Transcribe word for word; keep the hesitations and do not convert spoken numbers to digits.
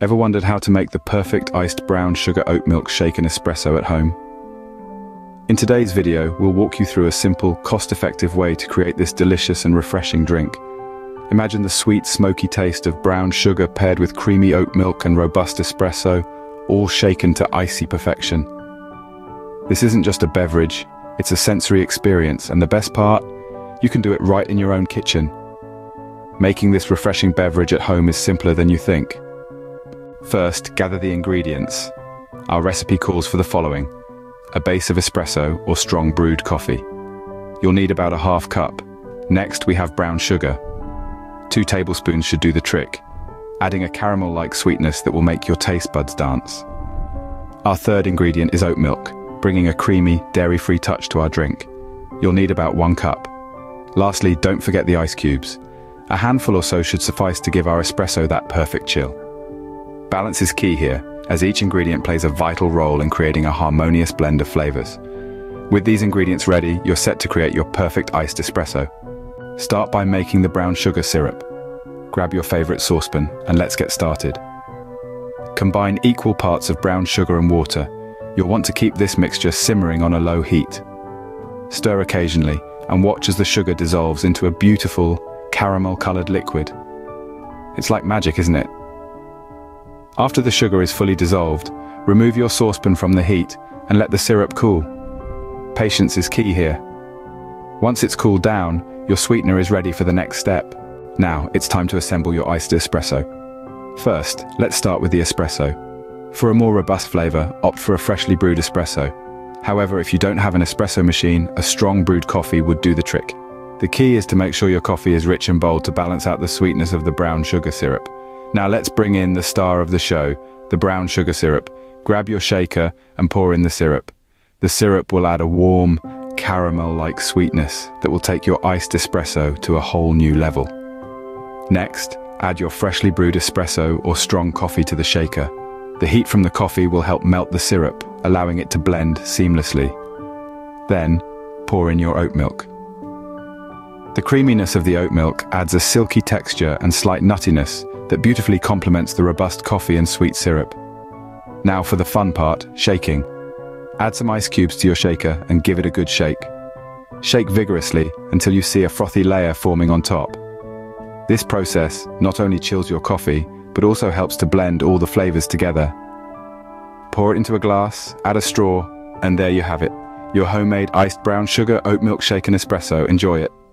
Ever wondered how to make the perfect iced brown sugar oat milk shake and espresso at home? In today's video, we'll walk you through a simple, cost-effective way to create this delicious and refreshing drink. Imagine the sweet, smoky taste of brown sugar paired with creamy oat milk and robust espresso, all shaken to icy perfection. This isn't just a beverage, it's a sensory experience, and the best part? You can do it right in your own kitchen. Making this refreshing beverage at home is simpler than you think. First, gather the ingredients. Our recipe calls for the following: a base of espresso or strong brewed coffee. You'll need about a half cup. Next, we have brown sugar. Two tablespoons should do the trick, adding a caramel-like sweetness that will make your taste buds dance. Our third ingredient is oat milk, bringing a creamy, dairy-free touch to our drink. You'll need about one cup. Lastly, don't forget the ice cubes. A handful or so should suffice to give our espresso that perfect chill. Balance is key here, as each ingredient plays a vital role in creating a harmonious blend of flavors. With these ingredients ready, you're set to create your perfect iced espresso. Start by making the brown sugar syrup. Grab your favorite saucepan and let's get started. Combine equal parts of brown sugar and water. You'll want to keep this mixture simmering on a low heat. Stir occasionally and watch as the sugar dissolves into a beautiful, caramel-colored liquid. It's like magic, isn't it? After the sugar is fully dissolved, remove your saucepan from the heat and let the syrup cool. Patience is key here. Once it's cooled down, your sweetener is ready for the next step. Now, it's time to assemble your iced espresso. First, let's start with the espresso. For a more robust flavor, opt for a freshly brewed espresso. However, if you don't have an espresso machine, a strong brewed coffee would do the trick. The key is to make sure your coffee is rich and bold to balance out the sweetness of the brown sugar syrup. Now let's bring in the star of the show, the brown sugar syrup. Grab your shaker and pour in the syrup. The syrup will add a warm, caramel-like sweetness that will take your iced espresso to a whole new level. Next, add your freshly brewed espresso or strong coffee to the shaker. The heat from the coffee will help melt the syrup, allowing it to blend seamlessly. Then, pour in your oat milk. The creaminess of the oat milk adds a silky texture and slight nuttiness that beautifully complements the robust coffee and sweet syrup. Now for the fun part, shaking. Add some ice cubes to your shaker and give it a good shake. Shake vigorously until you see a frothy layer forming on top. This process not only chills your coffee, but also helps to blend all the flavors together. Pour it into a glass, add a straw, and there you have it. Your homemade iced brown sugar oat milk shake and espresso. Enjoy it.